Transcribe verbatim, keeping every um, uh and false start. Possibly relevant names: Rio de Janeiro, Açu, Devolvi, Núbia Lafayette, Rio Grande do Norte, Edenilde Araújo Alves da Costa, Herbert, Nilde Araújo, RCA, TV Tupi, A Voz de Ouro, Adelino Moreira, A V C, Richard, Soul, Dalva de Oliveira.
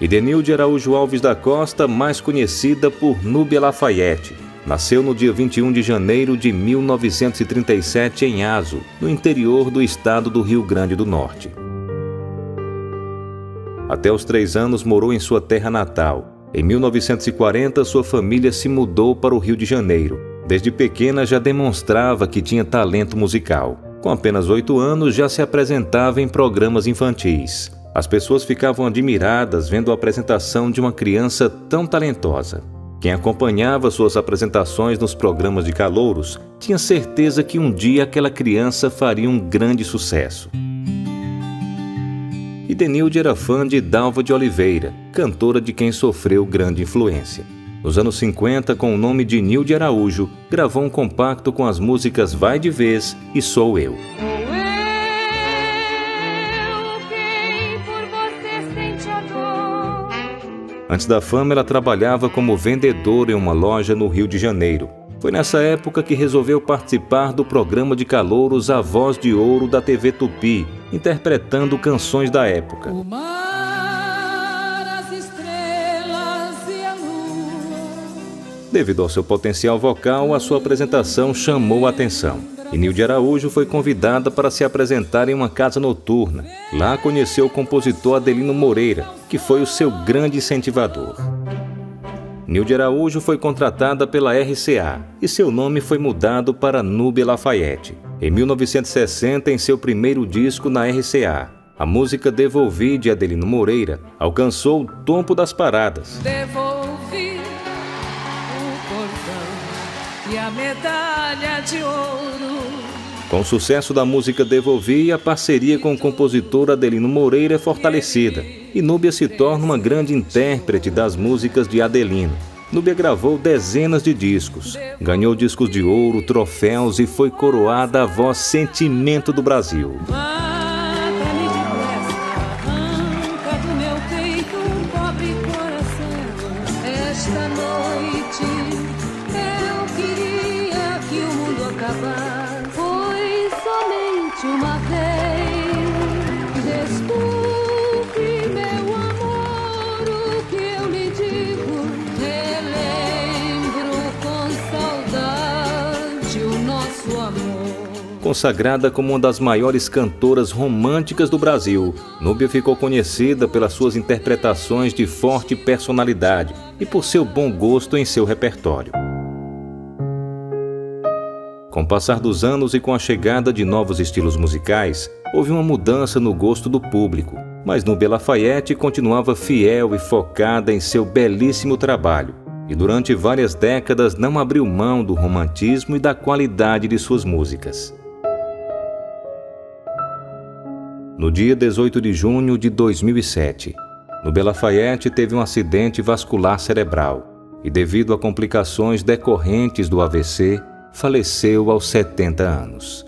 Edenilde Araújo Alves da Costa, mais conhecida por Núbia Lafayette, nasceu no dia vinte e um de janeiro de mil novecentos e trinta e sete em Açu, no interior do estado do Rio Grande do Norte. Até os três anos morou em sua terra natal. Em mil novecentos e quarenta, sua família se mudou para o Rio de Janeiro. Desde pequena já demonstrava que tinha talento musical. Com apenas oito anos, já se apresentava em programas infantis. As pessoas ficavam admiradas vendo a apresentação de uma criança tão talentosa. Quem acompanhava suas apresentações nos programas de calouros tinha certeza que um dia aquela criança faria um grande sucesso. Edenilde era fã de Dalva de Oliveira, cantora de quem sofreu grande influência. Nos anos cinquenta, com o nome de Nilde Araújo, gravou um compacto com as músicas Vai de Vez e Sou Eu. Antes da fama, ela trabalhava como vendedora em uma loja no Rio de Janeiro. Foi nessa época que resolveu participar do programa de calouros A Voz de Ouro da T V Tupi, interpretando canções da época. O mar, as estrelas e a lua. Devido ao seu potencial vocal, a sua apresentação chamou a atenção. Edenilde Araújo foi convidada para se apresentar em uma casa noturna. Lá conheceu o compositor Adelino Moreira, que foi o seu grande incentivador. Nilde Araújo foi contratada pela R C A e seu nome foi mudado para Núbia Lafayette. Em mil novecentos e sessenta, em seu primeiro disco na R C A, a música Devolvi, de Adelino Moreira, alcançou o topo das paradas. Devolvi o cordão e a medalha de ouro. Com o sucesso da música Devolvi, a parceria com o compositor Adelino Moreira é fortalecida e Núbia se torna uma grande intérprete das músicas de Adelino. Núbia gravou dezenas de discos, ganhou discos de ouro, troféus e foi coroada a voz sentimento do Brasil. Uma vez, desculpe meu amor, o que eu lhe digo, relembro com saudade o nosso amor. Consagrada como uma das maiores cantoras românticas do Brasil, Núbia ficou conhecida pelas suas interpretações de forte personalidade e por seu bom gosto em seu repertório. Com o passar dos anos e com a chegada de novos estilos musicais, houve uma mudança no gosto do público, mas Núbia Lafayette continuava fiel e focada em seu belíssimo trabalho e durante várias décadas não abriu mão do romantismo e da qualidade de suas músicas. No dia dezoito de junho de dois mil e sete, Núbia Lafayette teve um acidente vascular cerebral e, devido a complicações decorrentes do A V C, faleceu aos setenta anos.